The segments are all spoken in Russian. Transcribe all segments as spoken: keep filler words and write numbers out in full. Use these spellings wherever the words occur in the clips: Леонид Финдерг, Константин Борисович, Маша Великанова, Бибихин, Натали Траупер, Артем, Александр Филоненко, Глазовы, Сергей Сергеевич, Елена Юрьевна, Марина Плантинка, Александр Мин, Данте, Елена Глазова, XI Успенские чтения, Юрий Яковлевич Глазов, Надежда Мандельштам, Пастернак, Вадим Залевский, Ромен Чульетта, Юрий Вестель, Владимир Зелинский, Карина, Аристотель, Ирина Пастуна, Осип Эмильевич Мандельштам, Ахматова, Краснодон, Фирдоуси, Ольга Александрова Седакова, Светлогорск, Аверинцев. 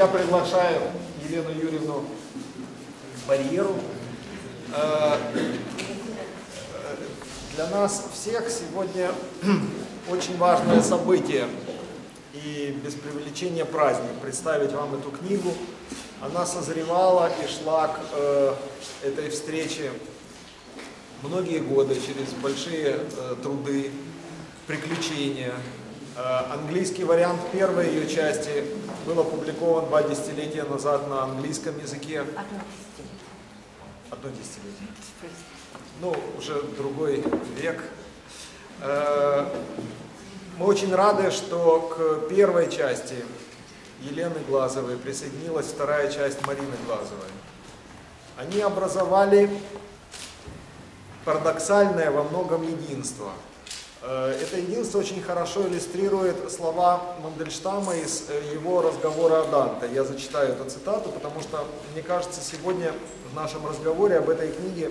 я приглашаю Елену Юрьевну к барьеру. Для нас всех сегодня очень важное событие, и без привлечения праздник представить вам эту книгу. Она созревала и шла к э, этой встрече многие годы, через большие э, труды, приключения. Э, английский вариант первой ее части был опубликован два десятилетия назад на английском языке. Одно десятилетие. Одно десятилетие. Ну, уже другой век. Э, мы очень рады, что к первой части Елены Глазовой присоединилась вторая часть Марины Глазовой. Они образовали парадоксальное во многом единство. Это единство очень хорошо иллюстрирует слова Мандельштама из его разговора о Данте. Я зачитаю эту цитату, потому что, мне кажется, сегодня в нашем разговоре об этой книге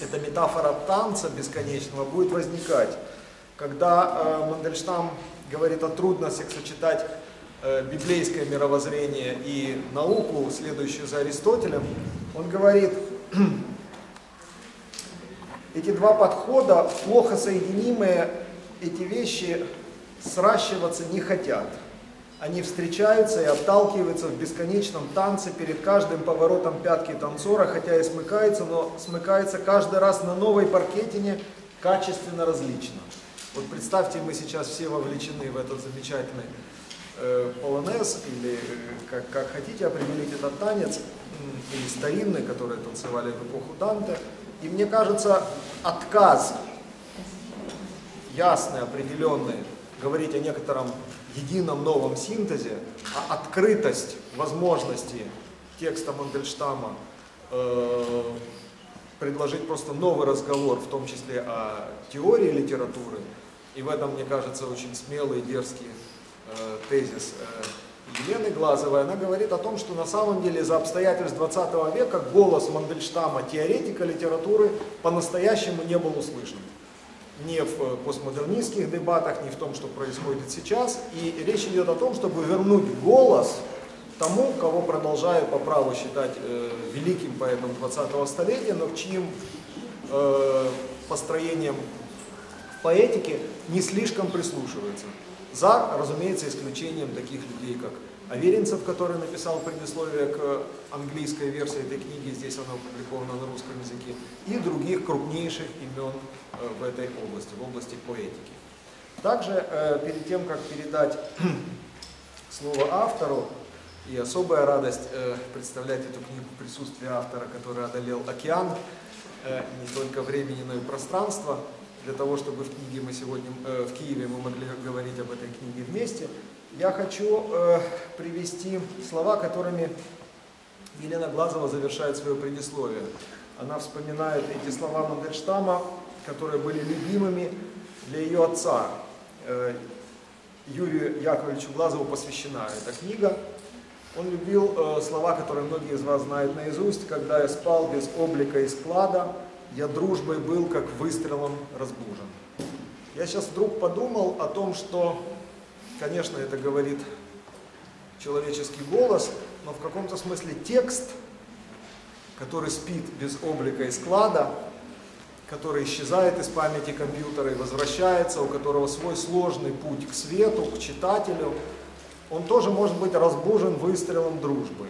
эта метафора танца бесконечного будет возникать. Когда Мандельштам говорит о трудностях сочетать библейское мировоззрение и науку, следующую за Аристотелем, он говорит: эти два подхода, плохо соединимые, эти вещи сращиваться не хотят. Они встречаются и отталкиваются в бесконечном танце перед каждым поворотом пятки танцора, хотя и смыкаются, но смыкаются каждый раз на новой паркетине, качественно различно. Вот представьте, мы сейчас все вовлечены в этот замечательный полонез, или как, как хотите определить этот танец, или старинный, которые танцевали в эпоху Данте. И мне кажется, отказ ясный, определенный, говорить о некотором едином новом синтезе, а открытость возможности текста Мандельштама э, предложить просто новый разговор, в том числе о теории литературы, и в этом, мне кажется, очень смелые, дерзкие тезис Елены Глазовой. Она говорит о том, что на самом деле за обстоятельств двадцатого века голос Мандельштама, теоретика литературы, по-настоящему не был услышан. Ни в постмодернистских дебатах, ни в том, что происходит сейчас. И речь идет о том, чтобы вернуть голос тому, кого продолжают по праву считать э, великим поэтом двадцатого столетия, но к чьим э, построениям в поэтике не слишком прислушиваются. За, разумеется, исключением таких людей, как Аверинцев, который написал предисловие к английской версии этой книги, здесь она опубликована на русском языке, и других крупнейших имен в этой области, в области поэтики. Также, перед тем, как передать слово автору, и особая радость представлять эту книгу в присутствии автора, который одолел океан, не только времени, но и пространства, для того, чтобы в книге мы сегодня, э, в Киеве мы могли говорить об этой книге вместе, я хочу э, привести слова, которыми Елена Глазова завершает свое предисловие. Она вспоминает эти слова Мандельштама, которые были любимыми для ее отца. Э, Юрию Яковлевичу Глазову посвящена эта книга. Он любил э, слова, которые многие из вас знают наизусть: «Когда я спал без облика и склада, я дружбой был, как выстрелом разбужен». Я сейчас вдруг подумал о том, что, конечно, это говорит человеческий голос, но в каком-то смысле текст, который спит без облика и склада, который исчезает из памяти компьютера и возвращается, у которого свой сложный путь к свету, к читателю, он тоже может быть разбужен выстрелом дружбы.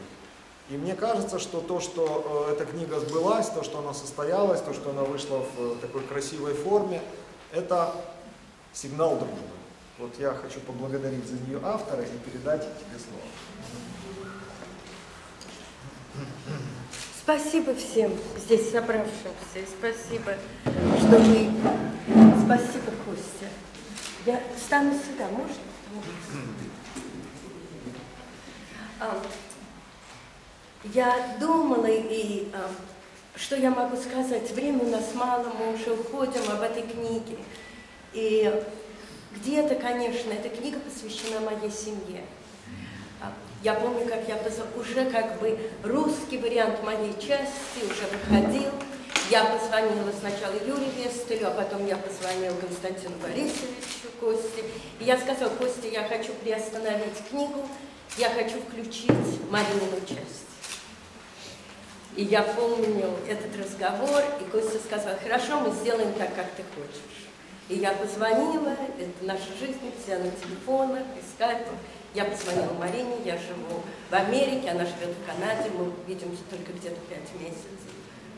И мне кажется, что то, что эта книга сбылась, то, что она состоялась, то, что она вышла в такой красивой форме, это сигнал дружбы. Вот я хочу поблагодарить за нее автора и передать тебе слово. Спасибо всем здесь собравшимся, и спасибо, что вы... Спасибо, Костя. Я встану сюда, можно? Я думала, и э, что я могу сказать, время у нас мало, мы уже уходим об этой книге. И где-то, конечно, эта книга посвящена моей семье. Я помню, как я уже как бы русский вариант моей части уже выходил. Я позвонила сначала Юрию Вестелю, а потом я позвонила Константину Борисовичу, Косте. И я сказала: Костя, я хочу приостановить книгу. я хочу включить Марину часть. И я помню этот разговор, и Костя сказал: хорошо, мы сделаем так, как ты хочешь. И я позвонила, это наша жизнь, вся на телефонах, и скайпах. Я позвонила Марине, я живу в Америке, она живет в Канаде, мы видимся только где-то пять месяцев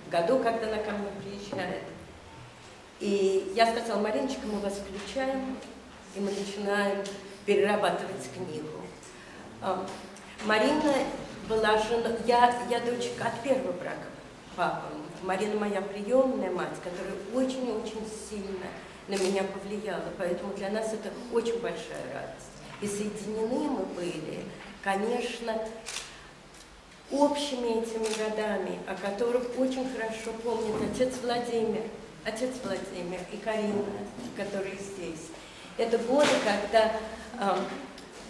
в году, когда она ко мне приезжает. И я сказала: Мариночка, мы вас включаем, и мы начинаем перерабатывать книгу. Марина была жена, я, я дочка от первого брака папы. Марина моя приемная мать, которая очень-очень сильно на меня повлияла, поэтому для нас это очень большая радость. И соединены мы были, конечно, общими этими годами, о которых очень хорошо помнят отец Владимир, отец Владимир и Карина, которые здесь. Это годы, когда, э,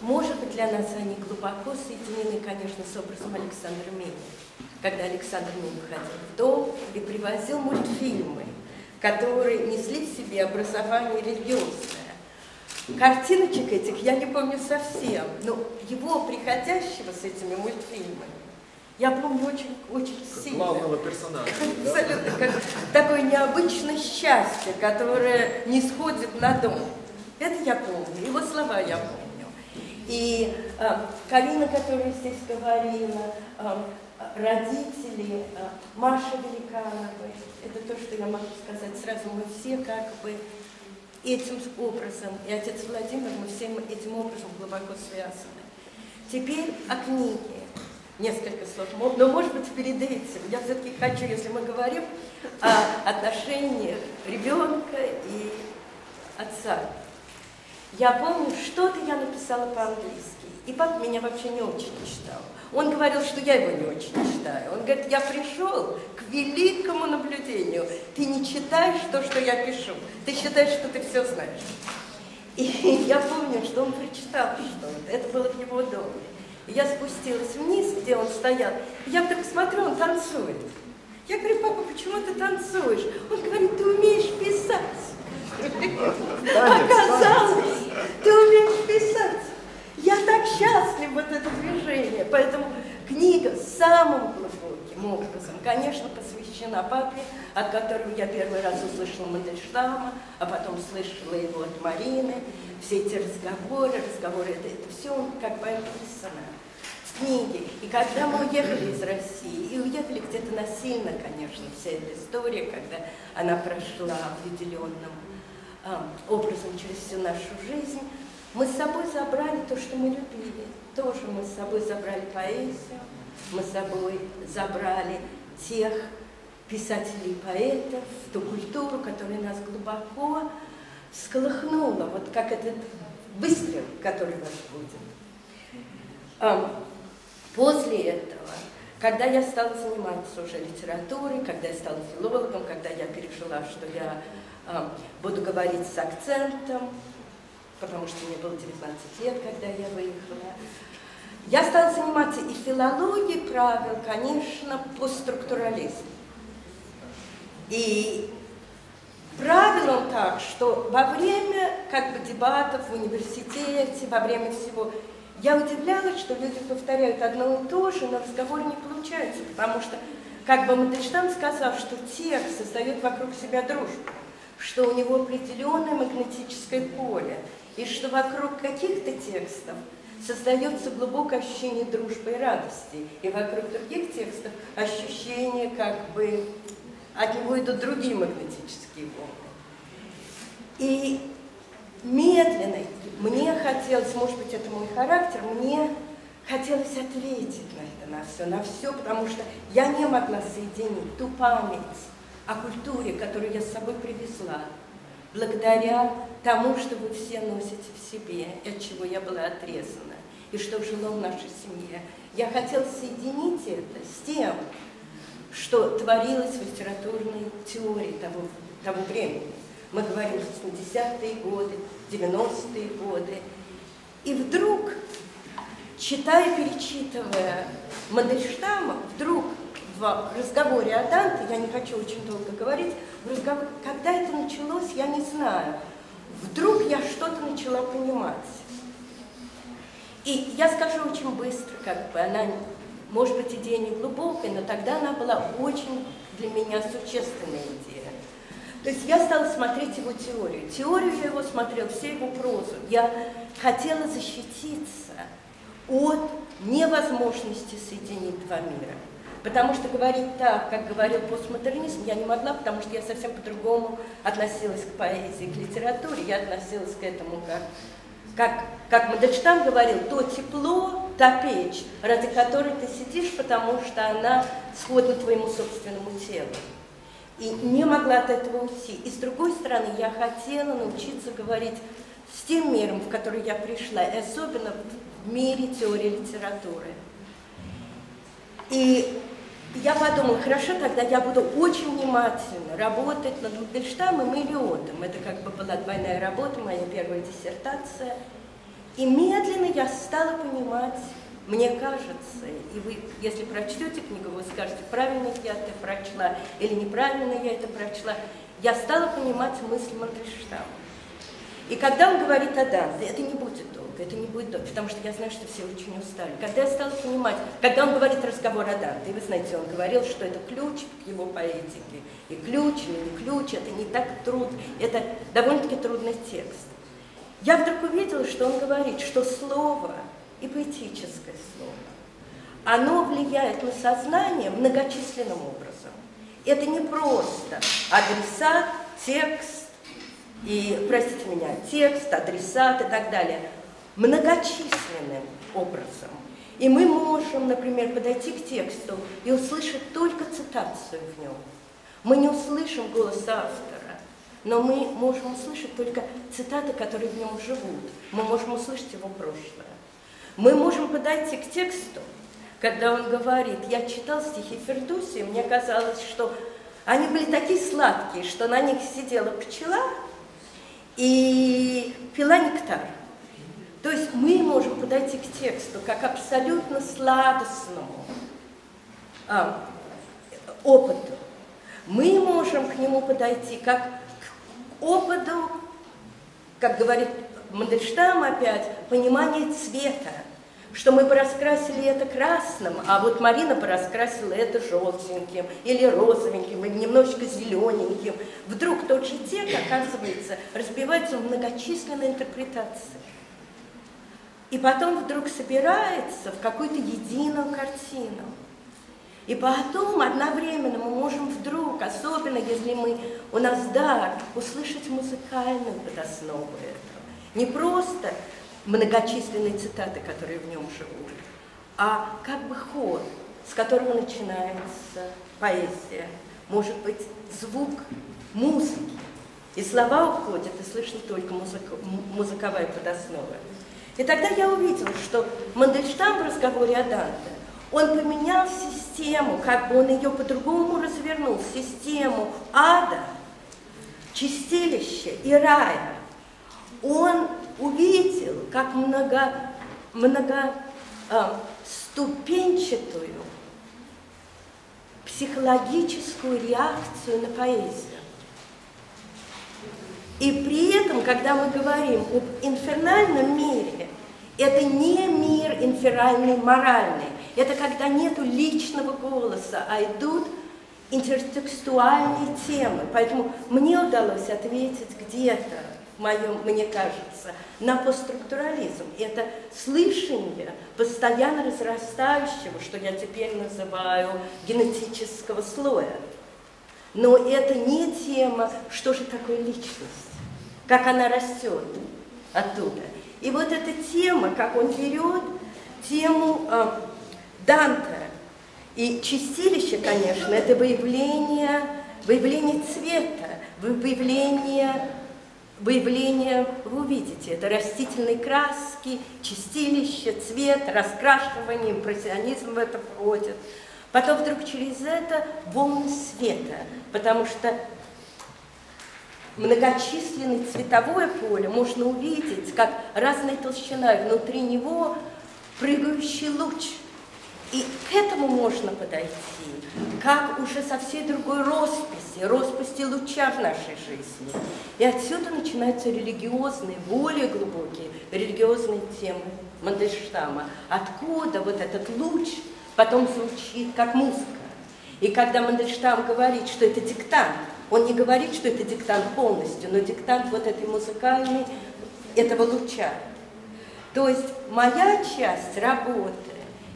может быть, для нас они глубоко соединены, конечно, с образом Александра Мина. Когда Александр Мин выходил в дом и привозил мультфильмы, которые несли в себе образование религиозное. Картиночек этих я не помню совсем, но его приходящего с этими мультфильмами я помню очень, очень сильно. Главного персонажа. Абсолютно, да? Как такое необычное счастье, которое не сходит на дом. Это я помню, его слова я помню. И э, Карина, которая здесь говорила, э, родители э, Маши Великановой, это то, что я могу сказать сразу, мы все как бы этим образом, и отец Владимир, мы всем этим образом глубоко связаны. Теперь о книге. Несколько слов, но, может быть, перед этим. Я все-таки хочу, если мы говорим о отношениях ребенка и отца. Я помню, что-то я написала по-английски, и папа меня вообще не очень читал. Он говорил, что я его не очень читаю. Он говорит: я пришел к великому наблюдению. Ты не читаешь то, что я пишу. Ты считаешь, что ты все знаешь. И я помню, что он прочитал что-то. Это было в его доме. Я спустилась вниз, где он стоял. Я вдруг смотрю, он танцует. Я говорю: папа, почему ты танцуешь? Он говорит: ты умеешь писать. Оказалось, ты умеешь писать. Я так счастлива от этого движения. Поэтому книга самым глубоким образом, конечно, посвящена папе, от которого я первый раз услышала Мандельштама, а потом слышала его от Марины. Все эти разговоры, разговоры, это, это все как бы описано в книге. И когда мы уехали из России, и уехали где-то насильно, конечно, вся эта история, когда она прошла определенным э, образом через всю нашу жизнь, мы с собой забрали то, что мы любили. Тоже мы с собой забрали поэзию, мы с собой забрали тех писателей и поэтов, ту культуру, которая нас глубоко всколыхнула, вот как этот выстрел, который у нас будет. После этого, когда я стала заниматься уже литературой, когда я стала филологом, когда я пережила, что я буду говорить с акцентом, потому что мне было девятнадцать лет, когда я выехала. Я стала заниматься и филологией правил, конечно, постструктурализм. И правило так, что во время как бы дебатов в университете, во время всего, я удивлялась, что люди повторяют одно и то же, но разговор не получается, потому что как бы Мандельштам сказал, что текст создает вокруг себя дружбу, что у него определенное магнетическое поле, и что вокруг каких-то текстов создается глубокое ощущение дружбы и радости, и вокруг других текстов ощущение, как бы от него идут другие магнетические волны. И медленно, мне хотелось, может быть, это мой характер, мне хотелось ответить на это, на все, на все, потому что я не могла соединить ту память о культуре, которую я с собой привезла, благодаря тому, что вы все носите в себе, от чего я была отрезана, и что жило в нашей семье. Я хотела соединить это с тем, что творилось в литературной теории того, того времени. Мы говорим восьмидесятые годы, девяностые годы. И вдруг, читая, перечитывая Мандельштама, вдруг в разговоре о Данте, я не хочу очень долго говорить, в разговор, когда это началось, я не знаю. Вдруг я что-то начала понимать. И я скажу очень быстро, как бы, она, может быть, идея не глубокая, но тогда она была очень для меня существенная идея. То есть я стала смотреть его теорию. Теорию я его смотрела, все его прозу. Я хотела защититься от невозможности соединить два мира. Потому что говорить так, как говорил постмодернизм, я не могла, потому что я совсем по-другому относилась к поэзии, к литературе. Я относилась к этому как... Как, как Мандельштам говорил, то тепло, та печь, ради которой ты сидишь, потому что она сходна твоему собственному телу. И не могла от этого уйти. И с другой стороны, я хотела научиться говорить с тем миром, в который я пришла, и особенно в мире теории литературы. И я подумала, хорошо, тогда я буду очень внимательно работать над Мандельштамом и Лиотом. Это как бы была двойная работа, моя первая диссертация. И медленно я стала понимать, мне кажется, и вы, если прочтете книгу, вы скажете, правильно я это прочла или неправильно я это прочла, я стала понимать мысль Мандельштама. И когда он говорит о Данте, это не будет долго, это не будет долго, потому что я знаю, что все очень устали. Когда я стала понимать, когда он говорит разговор о Данте, и вы знаете, он говорил, что это ключ к его поэтике, и ключ, или не ключ, это не так трудно, это довольно-таки трудный текст. Я вдруг увидела, что он говорит, что слово, и поэтическое слово, оно влияет на сознание многочисленным образом. Это не просто адресат, текст, и, простите меня, текст, адресат и так далее, многочисленным образом. И мы можем, например, подойти к тексту и услышать только цитацию в нем. Мы не услышим голоса автора, но мы можем услышать только цитаты, которые в нем живут. Мы можем услышать его прошлое. Мы можем подойти к тексту, когда он говорит, я читал стихи Фирдоуси, и мне казалось, что они были такие сладкие, что на них сидела пчела, и пила нектар. То есть мы можем подойти к тексту как абсолютно сладостному э, опыту. Мы можем к нему подойти как к опыту, как говорит Мандельштам опять, понимание цвета, что мы бы раскрасили это красным, а вот Марина бы раскрасила это желтеньким, или розовеньким, или немножечко зелененьким. Вдруг тот же текст, оказывается, разбивается в многочисленные интерпретации. И потом вдруг собирается в какую-то единую картину. И потом одновременно мы можем вдруг, особенно если мы, у нас дар, услышать музыкальную подоснову этого. Не просто многочисленные цитаты, которые в нем живут, а как бы ход, с которого начинается поэзия, может быть, звук музыки, и слова уходят, и слышно только музыка, музыковая подоснова. И тогда я увидела, что Мандельштам в разговоре о Данте, он поменял систему, как бы он ее по-другому развернул, систему ада, чистилища и рая. Он увидел, как много, много э, ступенчатую психологическую реакцию на поэзию. И при этом, когда мы говорим об инфернальном мире, это не мир инфернальный, моральный. Это когда нету личного голоса, а идут интертекстуальные темы. Поэтому мне удалось ответить где-то, моем, мне кажется, на постструктурализм. Это слышание постоянно разрастающего, что я теперь называю генетического слоя. Но это не тема, что же такое личность, как она растет оттуда. И вот эта тема, как он берет тему э, Данте. И чистилище, конечно, это выявление, выявление цвета, выявление... Выявление, вы увидите, это растительные краски, чистилище, цвет, раскрашивание, импрессионизм в это входит. Потом вдруг через это волны света, потому что многочисленное цветовое поле можно увидеть, как разная толщина, и внутри него прыгающий луч. И к этому можно подойти, как уже со всей другой росписи, росписи луча в нашей жизни. И отсюда начинаются религиозные, более глубокие религиозные темы Мандельштама, откуда вот этот луч потом звучит как музыка. И когда Мандельштам говорит, что это диктант, он не говорит, что это диктант полностью, но диктант вот этой музыкальной, этого луча. То есть моя часть работы,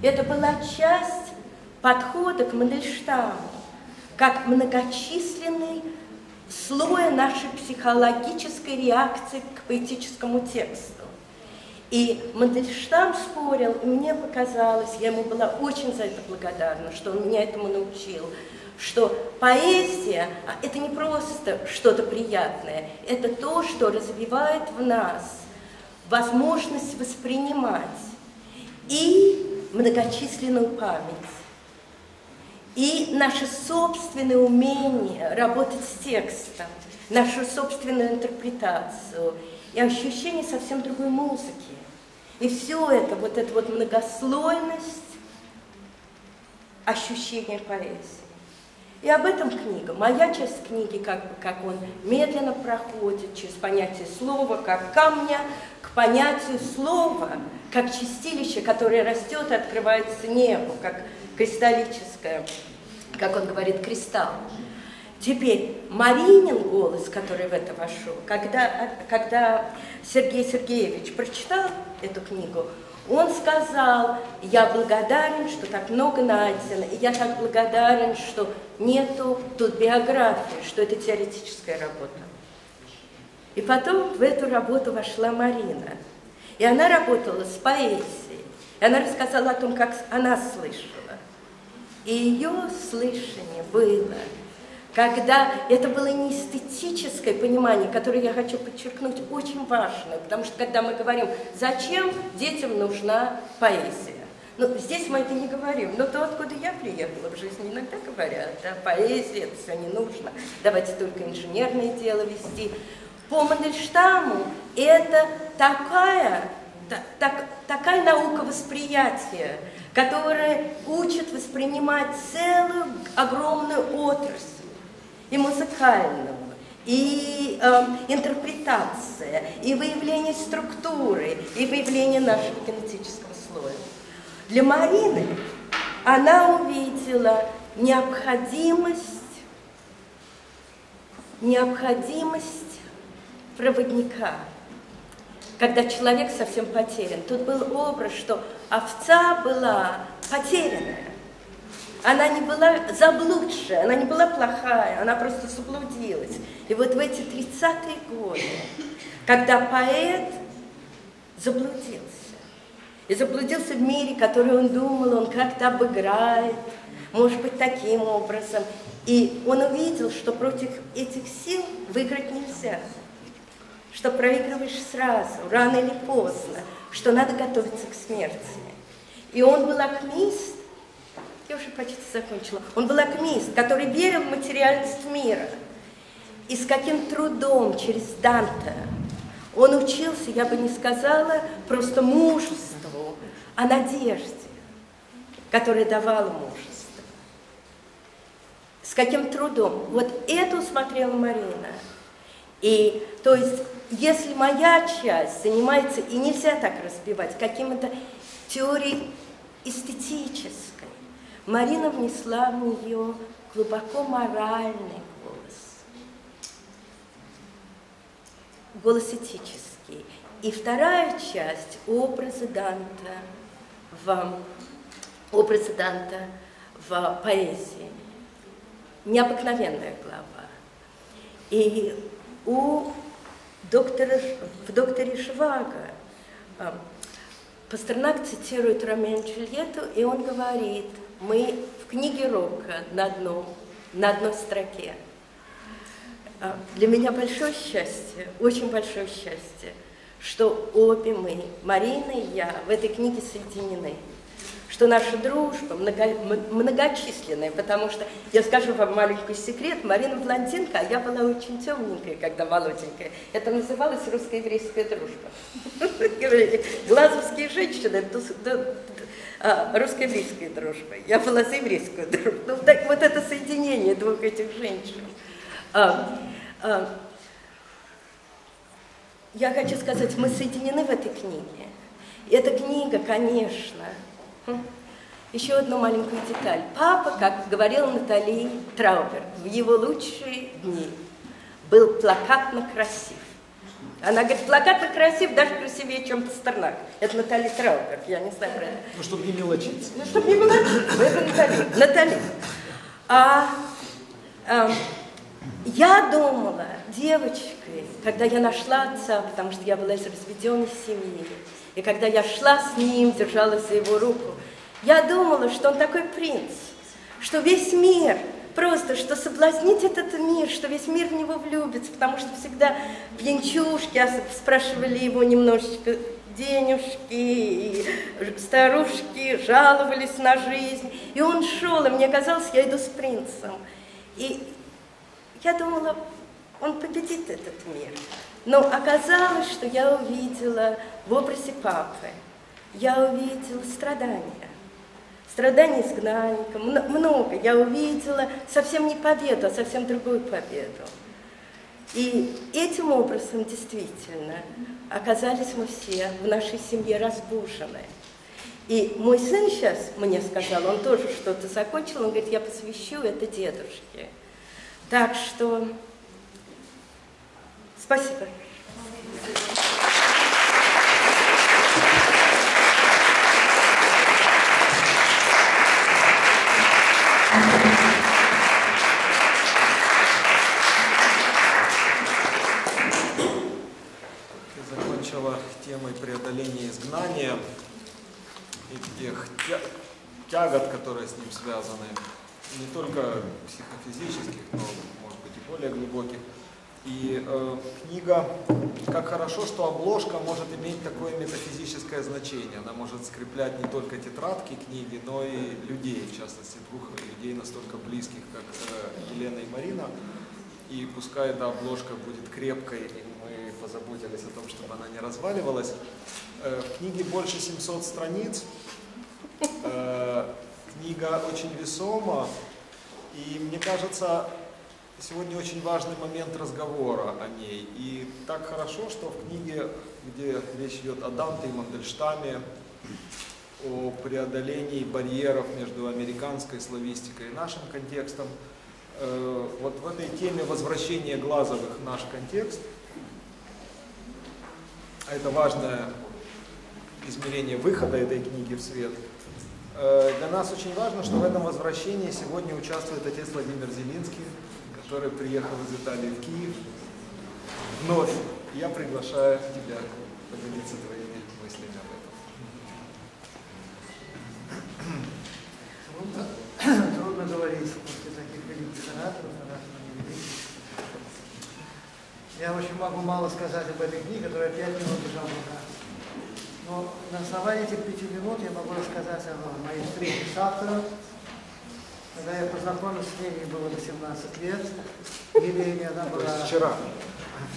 это была часть подхода к Мандельштаму, как многочисленный слой нашей психологической реакции к поэтическому тексту. И Мандельштам спорил, и мне показалось, я ему была очень за это благодарна, что он меня этому научил, что поэзия – это не просто что-то приятное, это то, что развивает в нас возможность воспринимать и многочисленную память, и наше собственное умение работать с текстом, нашу собственную интерпретацию и ощущение совсем другой музыки. И все это, вот эта вот многослойность ощущения поэзии. И об этом книга. Моя часть книги, как, как он медленно проходит через понятие слова, как камня, к понятию слова, как чистилище, которое растет и открывается небу, как кристаллическое, как он говорит, кристалл. Теперь Маринин голос, который в это вошел, когда, когда Сергей Сергеевич прочитал эту книгу, он сказал: я благодарен, что так много найдено, и я так благодарен, что нету тут биографии, что это теоретическая работа. И потом в эту работу вошла Марина, и она работала с поэзией, и она рассказала о том, как она слышала. И ее слышание было, когда это было не эстетическое понимание, которое я хочу подчеркнуть, очень важно, потому что когда мы говорим, зачем детям нужна поэзия, ну, здесь мы это не говорим, но то, откуда я приехала в жизни, иногда говорят, да, поэзия, это все не нужно, давайте только инженерное дело вести. По Мандельштаму это такая, та, так, такая наука восприятия, которая учит воспринимать целую огромную отрасль, и музыкального, и э, интерпретация, и выявление структуры, и выявление нашего кинетического слоя. Для Марины она увидела необходимость, необходимость проводника, когда человек совсем потерян. Тут был образ, что овца была потерянная. Она не была заблудшая, она не была плохая, она просто заблудилась. И вот в эти тридцатые годы, когда поэт заблудился, и заблудился в мире, который он думал, он как-то обыграет, может быть, таким образом. И он увидел, что против этих сил выиграть нельзя, что проигрываешь сразу, рано или поздно, что надо готовиться к смерти. И он был акмист, я уже почти закончила. Он был акмист, который верил в материальность мира. И с каким трудом через Данте он учился, я бы не сказала, просто мужеству, а надежде, которая давала мужество. С каким трудом. Вот это усмотрела Марина. И, то есть, если моя часть занимается, и нельзя так разбивать, каким-то теорией эстетической, Марина внесла в нее глубоко моральный голос, голос этический. И вторая часть образа Данте в, образа Данте в поэзии. Необыкновенная глава. И у доктора, в докторе Швага Пастернак цитирует Ромен Чульетту, и он говорит: мы в книге Рока на, одном, на одной строке. Для меня большое счастье, очень большое счастье, что обе мы, Марина и я, в этой книге соединены, что наша дружба много, многочисленная, потому что, я скажу вам маленький секрет, Марина Плантинка, а я была очень темненькая, когда молоденькая. Это называлось русско-еврейская дружба. Глазовские женщины, А, русско-еврейская дружба. Я была за еврейскую дружбу. Ну, так вот это соединение двух этих женщин. А, а, я хочу сказать, мы соединены в этой книге. Эта книга, конечно. Еще одну маленькую деталь. Папа, как говорил Натали Траупер, в его лучшие дни был плакатно красив. Она говорит, плакатно красив, даже красивее, чем Пастернак. Это Натали Траупер, я не знаю про это. Ну, чтобы не мелочиться. Ну, чтобы не мелочиться. Это Натали. Натали. А, а, я думала девочкой, когда я нашла отца, потому что я была из разведенной семьи, и когда я шла с ним, держалась за его руку, я думала, что он такой принц, что весь мир, просто, что соблазнить этот мир, что весь мир в него влюбится, потому что всегда пьянчушки, спрашивали его немножечко денежки, и старушки жаловались на жизнь, и он шел, и мне казалось, я иду с принцем. И я думала, он победит этот мир. Но оказалось, что я увидела в образе папы, я увидела страдания. Страдания изгнанника, много. Я увидела совсем не победу, а совсем другую победу. И этим образом действительно оказались мы все в нашей семье разбужены. И мой сын сейчас мне сказал, он тоже что-то закончил, он говорит, я посвящу это дедушке. Так что спасибо. Темой преодоления изгнания и тех тягот, которые с ним связаны, не только психофизических, но, может быть, и более глубоких. И э, книга, как хорошо, что обложка может иметь такое метафизическое значение. Она может скреплять не только тетрадки книги, но и людей, в частности, двух людей настолько близких, как э, Елена и Марина. И пускай эта обложка будет крепкой, и мы позаботились о том, чтобы она не разваливалась. В книге больше семисот страниц. Книга очень весома. И мне кажется, сегодня очень важный момент разговора о ней. И так хорошо, что в книге, где речь идет о Данте и Мандельштаме, о преодолении барьеров между американской славистикой и нашим контекстом, вот в этой теме возвращения Глазовых в наш контекст, это важное измерение выхода этой книги в свет, для нас очень важно, что в этом возвращении сегодня участвует отец Владимир Зелинский, который приехал из Италии в Киев. Вновь я приглашаю тебя поделиться твоими мыслями об этом. Трудно говорить после таких великих ораторов, ораторов великих. Я очень могу мало сказать об этой книге, которая пять минут лежала в руках. Но на основании этих пяти минут я могу рассказать о моей встрече с автором. Когда я познакомился с ней, ей было восемнадцать лет. Елене она была... То есть вчера.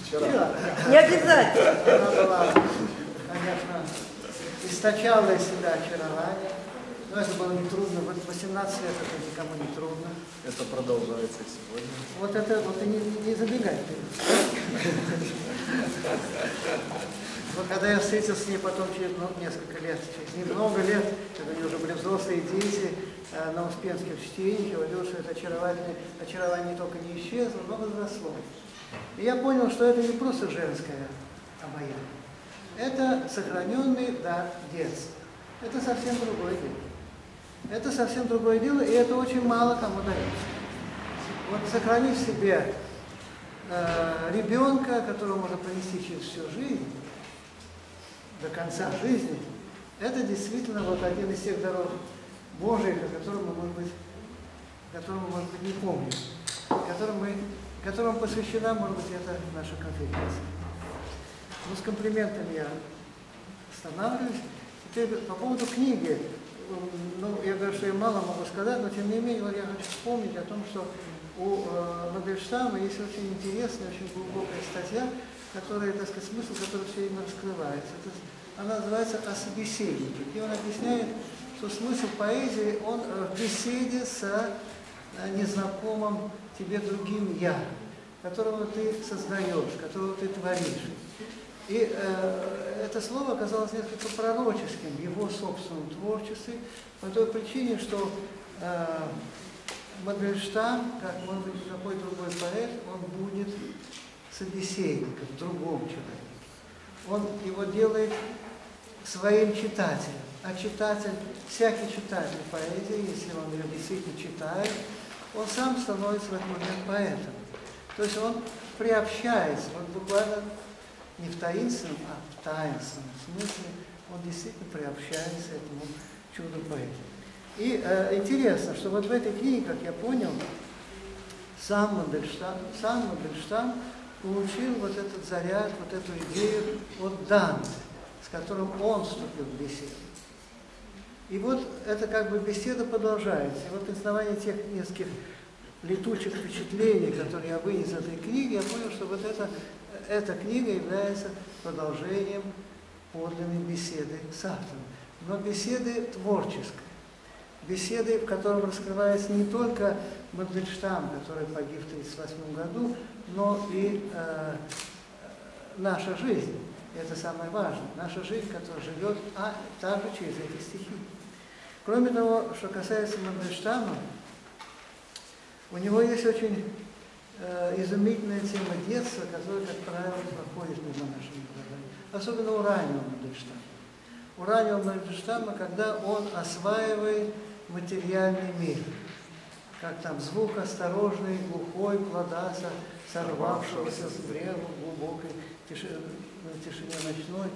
Вчера. вчера. Не обязательно. Она была, конечно, источала из себя очарование. Но это было нетрудно. восемнадцать лет это никому не трудно. Это продолжается и сегодня. Вот это вот и не, не забегай. Вот когда я встретился с ней потом через ну, несколько лет, через немного лет, когда они уже были взрослые дети, э, на Успенском чтении, я увидел, что это очарование не только не исчезло, но возросло. И я понял, что это не просто женское обаяние. Это сохраненный дар детства. Это совсем другое дело. Это совсем другое дело, и это очень мало кому дается. Вот сохранив в себе э, ребенка, которого можно принести через всю жизнь, до конца жизни, это действительно вот один из тех даров Божьих, о котором мы, может быть, которому, может быть, не помним, которому, мы, которому посвящена, может быть, эта наша конференция. Ну, с комплиментами я останавливаюсь. Теперь по поводу книги. Ну, я говорю, что я мало могу сказать, но тем не менее я хочу вспомнить о том, что у э, Мандельштама есть очень интересная, очень глубокая статья, которая, так сказать, смысл, который все время раскрывается. Это, она называется «О собеседнике», где он объясняет, что смысл поэзии, он в беседе с незнакомым тебе другим «я», которого ты создаешь, которого ты творишь. И э, это слово оказалось несколько пророческим в его собственном творчестве, по той причине, что э, Мандельштам, как, может быть, какой другой поэт, он будет собеседником, другом человеке. Он его делает своим читателем. А читатель, всякий читатель поэзии, если он ее действительно читает, он сам становится в этот момент поэтом. То есть он приобщается, он буквально не в таинственном, а в таинственном смысле, он действительно приобщается этому чуду поэзии. И э, интересно, что вот в этой книге, как я понял, сам Мандельштам, сам Мандельштам получил вот этот заряд, вот эту идею от Данте, с которым он вступил в беседу. И вот это как бы беседа продолжается. И вот на основании тех нескольких летучих впечатлений, которые я вынес из этой книги, я понял, что вот это, эта книга является продолжением подлинной беседы с автором. Но беседы творческой. Беседы, в котором раскрывается не только Мандельштам, который погиб в тысяча девятьсот тридцать восьмом году, но и э, наша жизнь. Это самое важное. Наша жизнь, которая живет, а также через эти стихи. Кроме того, что касается Мандельштама, у него есть очень э, изумительная тема детства, которая, как правило, проходит мимо нашими глазами. Особенно у раннего Мандельштама. У раннего Мандельштама, когда он осваивает материальный мир. Как там звук осторожный, глухой, плода сорвавшегося с древа глубокой тишины. Тишине ночной.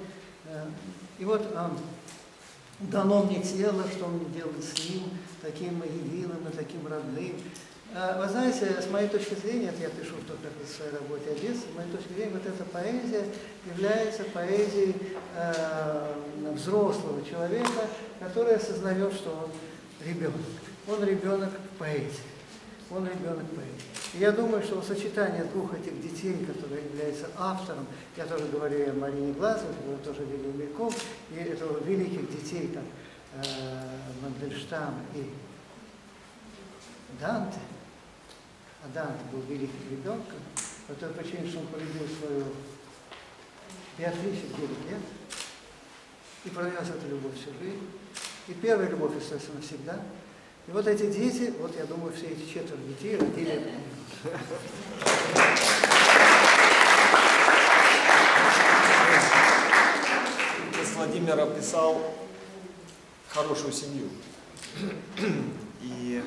И вот а, дано мне тело, что мне делать с ним, таким единым и таким родным. А, вы знаете, с моей точки зрения, это я пишу в, том, как в своей работе о детстве, с моей точки зрения, вот эта поэзия является поэзией а, взрослого человека, который осознает, что он ребенок. Он ребенок поэзии. Он ребенок поэзии. Я думаю, что сочетание двух этих детей, которые являются автором, я тоже говорю о Марине Глазовой, которую тоже видел мельком, и этого великих детей, как э, Мандельштам и Данте, а Данте был великим ребенком, по той причине, что он полюбил свою Беатрису девять лет, и провел эту любовь всю жизнь, и первая любовь остается навсегда. И вот эти дети, вот я думаю, все эти четверо детей родили. Отец Владимир описал хорошую семью. И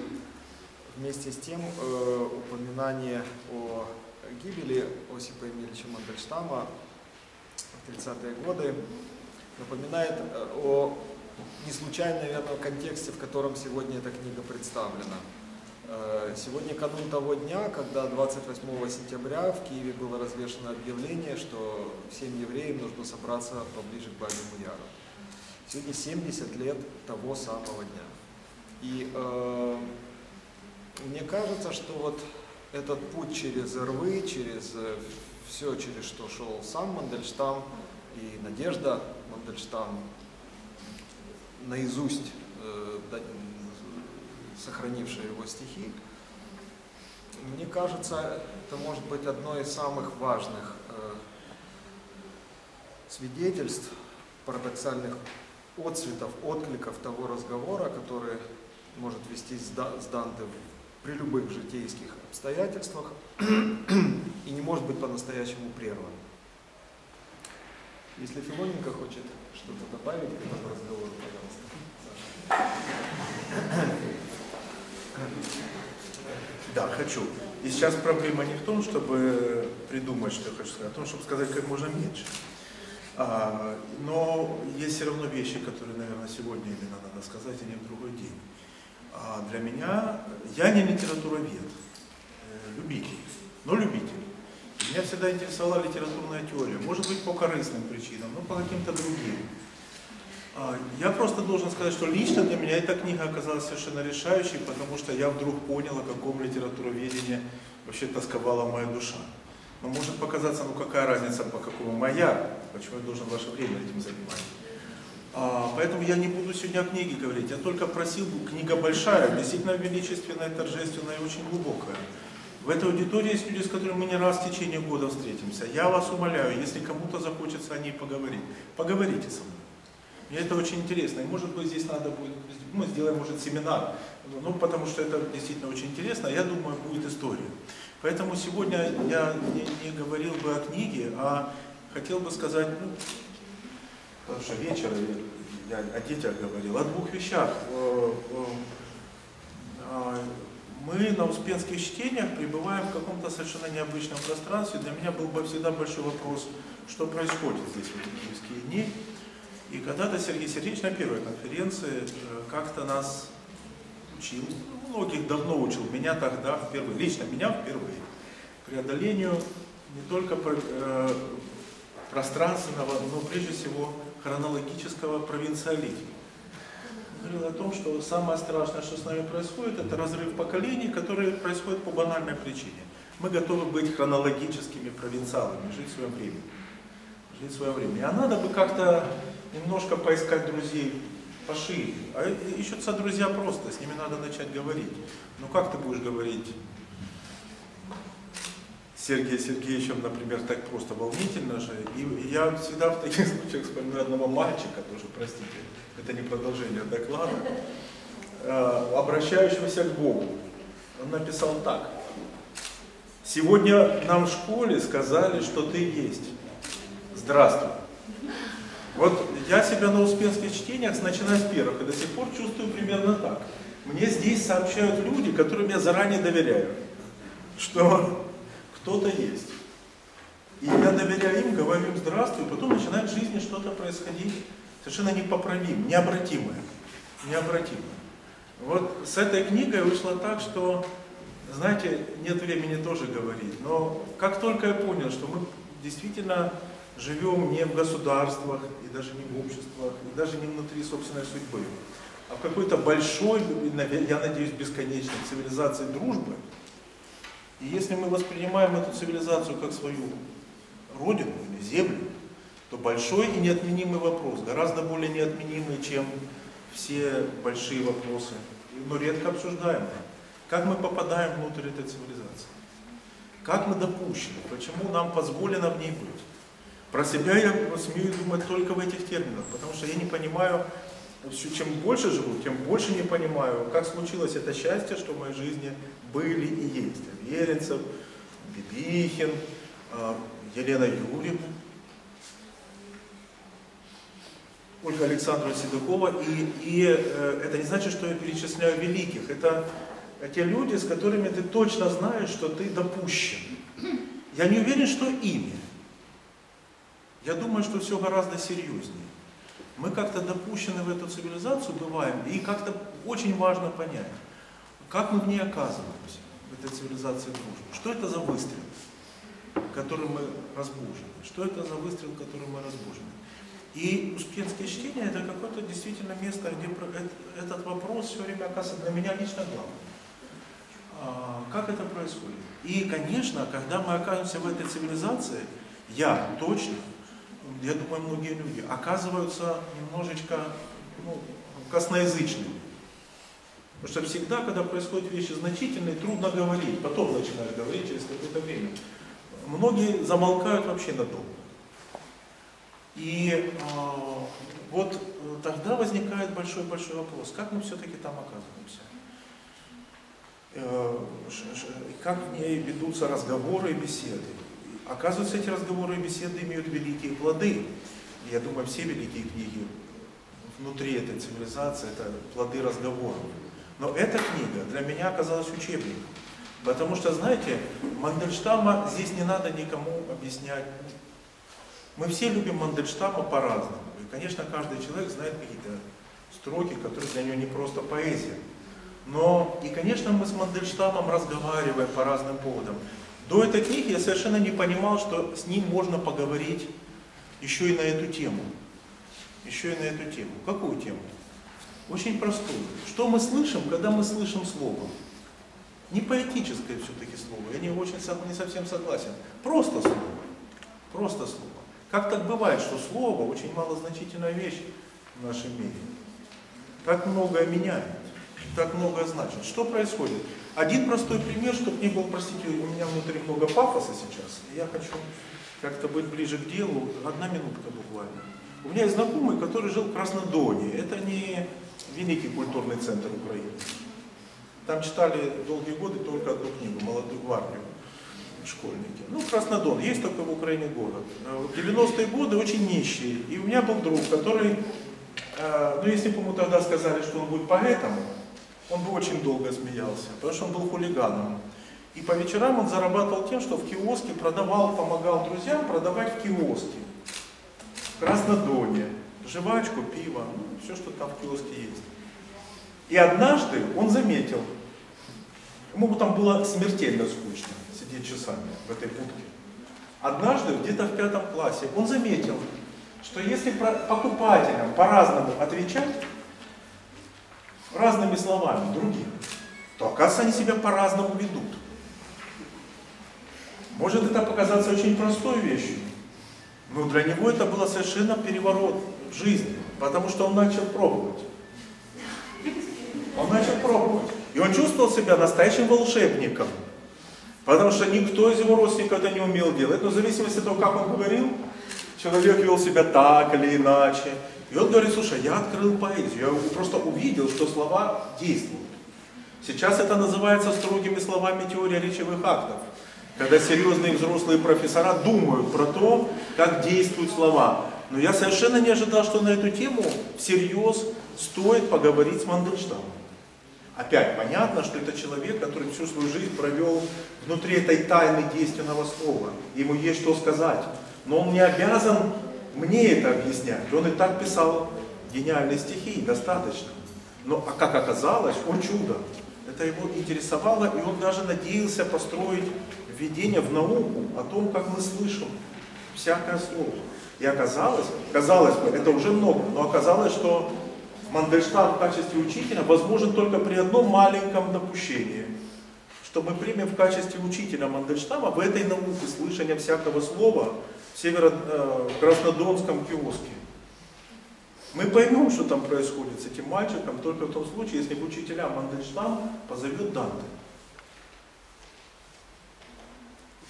вместе с тем э, упоминание о гибели Осипа Эмильевича Мандельштама в тридцатые годы напоминает о не случайно, наверное, в контексте, в котором сегодня эта книга представлена. Сегодня канун того дня, когда двадцать восьмого сентября в Киеве было развешено объявление, что всем евреям нужно собраться поближе к Бабьему Яру. Сегодня семьдесят лет того самого дня. И э, мне кажется, что вот этот путь через рвы, через все, через что шел сам Мандельштам и Надежда Мандельштам, наизусть э, да, сохранившие его стихи, мне кажется, это может быть одно из самых важных э, свидетельств, парадоксальных отцветов, откликов того разговора, который может вестись с, да, с Данте при любых житейских обстоятельствах и не может быть по-настоящему прерван. Если Филоненко хочет что-то добавить к этому разговору, пожалуйста. Да, хочу. И сейчас проблема не в том, чтобы придумать, что я хочу сказать, а в том, чтобы сказать как можно меньше. А, но есть все равно вещи, которые, наверное, сегодня именно надо сказать, а не в другой день. А для меня, я не литературовед, любитель, но любитель. Меня всегда интересовала литературная теория, может быть, по корыстным причинам, но по каким-то другим. Я просто должен сказать, что лично для меня эта книга оказалась совершенно решающей, потому что я вдруг понял, о каком литературоведении вообще тосковала моя душа. Но может показаться, ну какая разница, по какому моя, почему я должен ваше время этим занимать. Поэтому я не буду сегодня о книге говорить, я только просил, книга большая, действительно величественная, торжественная и очень глубокая. В этой аудитории есть люди, с которыми мы не раз в течение года встретимся. Я вас умоляю, если кому-то захочется о ней поговорить, поговорите со мной. Мне это очень интересно. И может быть здесь надо будет, мы сделаем, может, семинар, ну, потому что это действительно очень интересно. Я думаю, будет история. Поэтому сегодня я не, не говорил бы о книге, а хотел бы сказать, ну, потому что вечером я о детях говорил, о двух вещах. Мы на успенских чтениях пребываем в каком-то совершенно необычном пространстве. Для меня был бы всегда большой вопрос, что происходит здесь в эти киевские дни. И когда-то Сергей Сергеевич на первой конференции как-то нас учил, многих давно учил, меня тогда впервые, лично меня впервые, преодолению не только пространственного, но прежде всего хронологического провинциализма. Говорил о том, что самое страшное, что с нами происходит, это разрыв поколений, который происходит по банальной причине. Мы готовы быть хронологическими провинциалами, жить в своем времени. Жить в свое время. А надо бы как-то немножко поискать друзей пошире. А ищутся друзья просто, с ними надо начать говорить. Ну как ты будешь говорить с Сергеем Сергеевичем, например, так просто, волнительно же. И я всегда в таких случаях вспоминаю одного мальчика, тоже, простите, это не продолжение доклада, обращающегося к Богу. Он написал так. Сегодня нам в школе сказали, что ты есть. Здравствуй. Вот я себя на успенских чтениях, начиная с первых, и до сих пор чувствую примерно так. Мне здесь сообщают люди, которым я заранее доверяю, что кто-то есть. И я доверяю им, говорю им здравствуй, и потом начинает в жизни что-то происходить совершенно непоправимое, необратимое. необратимое. Вот с этой книгой вышло так, что, знаете, нет времени тоже говорить, но как только я понял, что мы действительно живем не в государствах, и даже не в обществах, и даже не внутри собственной судьбы, а в какой-то большой, я надеюсь, бесконечной цивилизации дружбы. И если мы воспринимаем эту цивилизацию как свою родину или землю, то большой и неотменимый вопрос, гораздо более неотменимый, чем все большие вопросы, но редко обсуждаемые. Как мы попадаем внутрь этой цивилизации? Как мы допущены? Почему нам позволено в ней быть? Про себя я смею думать только в этих терминах, потому что я не понимаю, чем больше живу, тем больше не понимаю, как случилось это счастье, что в моей жизни были и есть. Аверинцев, Бибихин, Елена Юрьевна, Ольга Александрова Седакова. И, и это не значит, что я перечисляю великих. Это те люди, с которыми ты точно знаешь, что ты допущен. Я не уверен, что ими. Я думаю, что все гораздо серьезнее. Мы как-то допущены в эту цивилизацию, бываем, и как-то очень важно понять, как мы в ней оказываемся, в этой цивилизации дружбы. Что это за выстрел, который мы разбужены? Что это за выстрел, который мы разбужены? И успенские чтения – это какое-то действительно место, где этот вопрос все время оказывается для меня лично главным. Как это происходит? И, конечно, когда мы окажемся в этой цивилизации, я точно, я думаю, многие люди оказываются немножечко ну, косноязычными. Потому что всегда, когда происходят вещи значительные, трудно говорить, потом начинаешь говорить через какое-то время. Многие замолкают вообще надолго. И э, вот тогда возникает большой-большой вопрос, как мы все-таки там оказываемся? Э, как в ней ведутся разговоры и беседы? Оказывается, эти разговоры и беседы имеют великие плоды. Я думаю, все великие книги внутри этой цивилизации – это плоды разговоров. Но эта книга для меня оказалась учебником. Потому что, знаете, Мандельштама здесь не надо никому объяснять. Мы все любим Мандельштама по-разному. И, конечно, каждый человек знает какие-то строки, которые для него не просто поэзия. Но, и, конечно, мы с Мандельштамом разговариваем по разным поводам. До этой книги я совершенно не понимал, что с ним можно поговорить еще и на эту тему. Еще и на эту тему. Какую тему? Очень простую. Что мы слышим, когда мы слышим слово? Не поэтическое все-таки слово, я не, очень, не совсем согласен. Просто слово. Просто слово. Как так бывает, что слово очень малозначительная вещь в нашем мире? Так многое меняет. так многое значит. Что происходит? Один простой пример, чтобы не было, простите, у меня внутри много пафоса сейчас. Я хочу как-то быть ближе к делу. Одна минутка буквально. У меня есть знакомый, который жил в Краснодоне. Это не великий культурный центр Украины. Там читали долгие годы только одну книгу «Молодую гвардию» школьники. Ну, Краснодон. Есть только в Украине город. В девяностые годы очень нищие. И у меня был друг, который... Ну, если бы ему тогда сказали, что он будет поэтом, он бы очень долго смеялся, потому что он был хулиганом. И по вечерам он зарабатывал тем, что в киоске продавал, помогал друзьям продавать в киоске. В Краснодоне. Жвачку, пиво, ну, все, что там в киоске есть. И однажды он заметил, ему там было смертельно скучно сидеть часами в этой будке. Однажды, где-то в пятом классе, он заметил, что если покупателям по-разному отвечать, разными словами другим, то, оказывается, они себя по-разному ведут. Может это показаться очень простой вещью, но для него это было совершенно переворот в жизни, потому что он начал пробовать. Он начал пробовать. И он чувствовал себя настоящим волшебником, потому что никто из его родственников это не умел делать, но в зависимости от того, как он говорил, человек вел себя так или иначе. И он говорит, слушай, я открыл поэзию, я просто увидел, что слова действуют. Сейчас это называется строгими словами теория речевых актов, когда серьезные взрослые профессора думают про то, как действуют слова. Но я совершенно не ожидал, что на эту тему всерьез стоит поговорить с Мандельштамом. Опять понятно, что это человек, который всю свою жизнь провел внутри этой тайны действенного слова. Ему есть что сказать. Но он не обязан мне это объяснять. Он и так писал гениальные стихи, достаточно. Но, а как оказалось, о чудо, это его интересовало, и он даже надеялся построить введение в науку о том, как мы слышим всякое слово. И оказалось, казалось бы, это уже много, но оказалось, что Мандельштам в качестве учителя возможен только при одном маленьком допущении, что мы примем в качестве учителя Мандельштама в этой науке слышания всякого слова в северо-краснодонском киоске. Мы поймем, что там происходит с этим мальчиком, только в том случае, если учителя Мандельштам позовет Данте.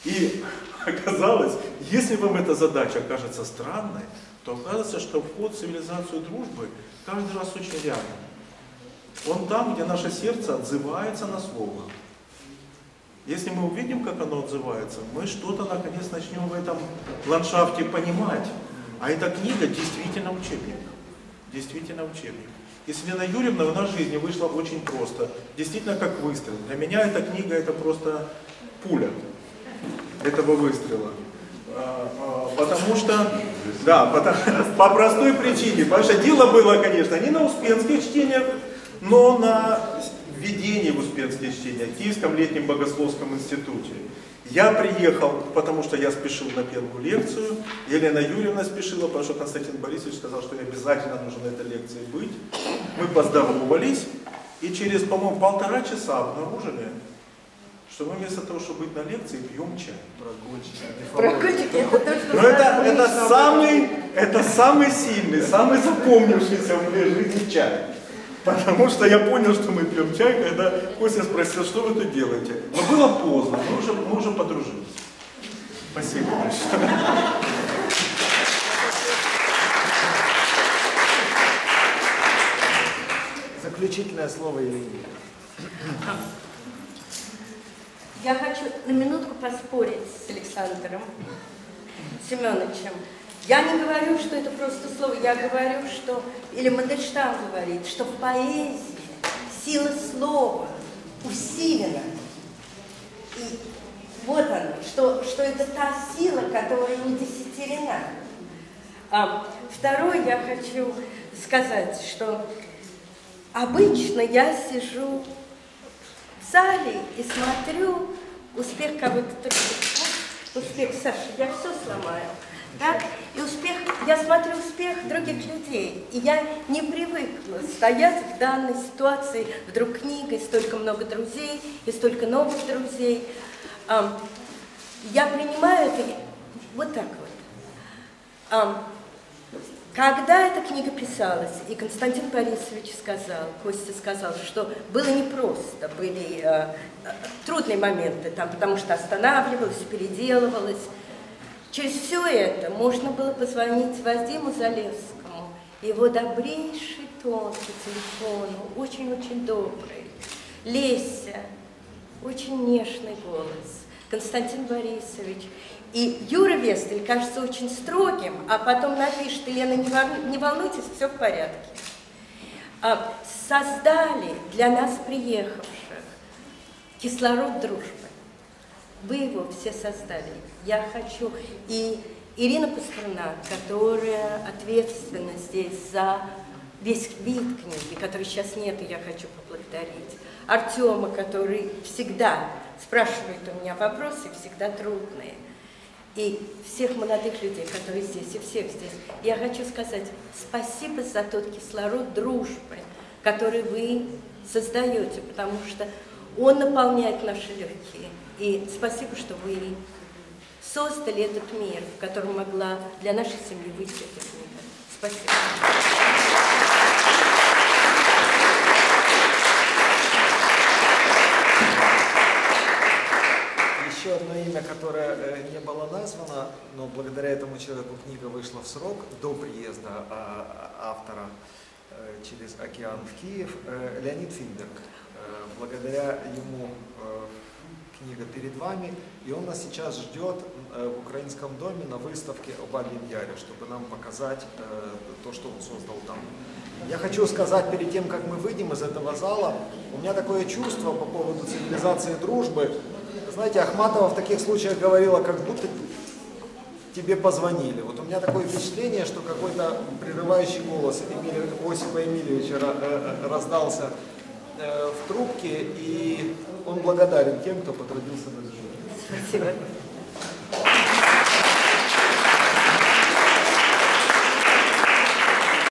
И оказалось, если вам эта задача кажется странной, то оказывается, что вход в цивилизацию дружбы каждый раз очень рядом. Он там, где наше сердце отзывается на слово. Если мы увидим, как оно отзывается, мы что-то наконец начнем в этом ландшафте понимать. А эта книга действительно учебник. Действительно учебник. И с Еленой Юрьевной в нашей жизни вышла очень просто. Действительно как выстрел. Для меня эта книга это просто пуля этого выстрела. Потому что, да, потому, по простой причине, потому что дело было, конечно, не на успенских чтениях, но на введении в успенские чтения в Киевском летнем богословском институте. Я приехал, потому что я спешил на первую лекцию, Елена Юрьевна спешила, потому что Константин Борисович сказал, что я обязательно нужен на этой лекции быть. Мы поздоровались, и через, по-моему, полтора часа обнаружили, что мы вместо того, чтобы быть на лекции, пьем чай. Прогульчики. Но это, это, самый, это самый сильный, самый запомнившийся в моей жизни чай. Потому что я понял, что мы пьем чай, когда Костя спросил, что вы тут делаете. Но было поздно, мы уже, мы уже подружились. Спасибо большое. Заключительное слово, Елена. Я хочу на минутку поспорить с Александром Семеновичем. Я не говорю, что это просто слово, я говорю, что, или Мандельштам говорит, что в поэзии сила слова усилена. И вот оно, что, что это та сила, которая не десятерена. А, второе, я хочу сказать, что обычно я сижу в зале и смотрю успех кого-то другого. Успех, Саша, я все сломаю. Да? И успех, я смотрю успех других людей, и я не привыкла стоять в данной ситуации, вдруг книга, и столько много друзей, и столько новых друзей. Я принимаю это вот так вот. Когда эта книга писалась, и Константин Борисович сказал, Костя сказал, что было непросто, были э, трудные моменты, там, потому что останавливалась, переделывалась. Через все это можно было позвонить Вадиму Залевскому, его добрейший тон по телефону, очень-очень добрый, Леся, очень нежный голос, Константин Борисович. И Юра Вестель кажется очень строгим, а потом напишет: Елена, не волнуйтесь, все в порядке. Создали для нас, приехавших, кислород дружбы. Вы его все создали. Я хочу. И Ирина Пастуна, которая ответственна здесь за весь вид книги, который сейчас нет, и я хочу поблагодарить. Артема, который всегда спрашивает у меня вопросы, всегда трудные. И всех молодых людей, которые здесь, и всех здесь, я хочу сказать спасибо за тот кислород дружбы, который вы создаете, потому что он наполняет наши легкие. И спасибо, что вы создали этот мир, в котором могла для нашей семьи выйти эта книга. Спасибо. Еще одно имя, которое не было названо, но благодаря этому человеку книга вышла в срок до приезда автора через океан в Киев, Леонид Финдерг. Благодаря ему книга перед вами, и он нас сейчас ждет в Украинском доме на выставке об Бабьем Яре, чтобы нам показать то, что он создал там. Я хочу сказать перед тем, как мы выйдем из этого зала, у меня такое чувство по поводу цивилизации дружбы. Знаете, Ахматова в таких случаях говорила, как будто тебе позвонили. Вот у меня такое впечатление, что какой-то прерывающий голос Осипа Эмильевича раздался в трубке, и он благодарен тем, кто потрудился над жизнью. Спасибо.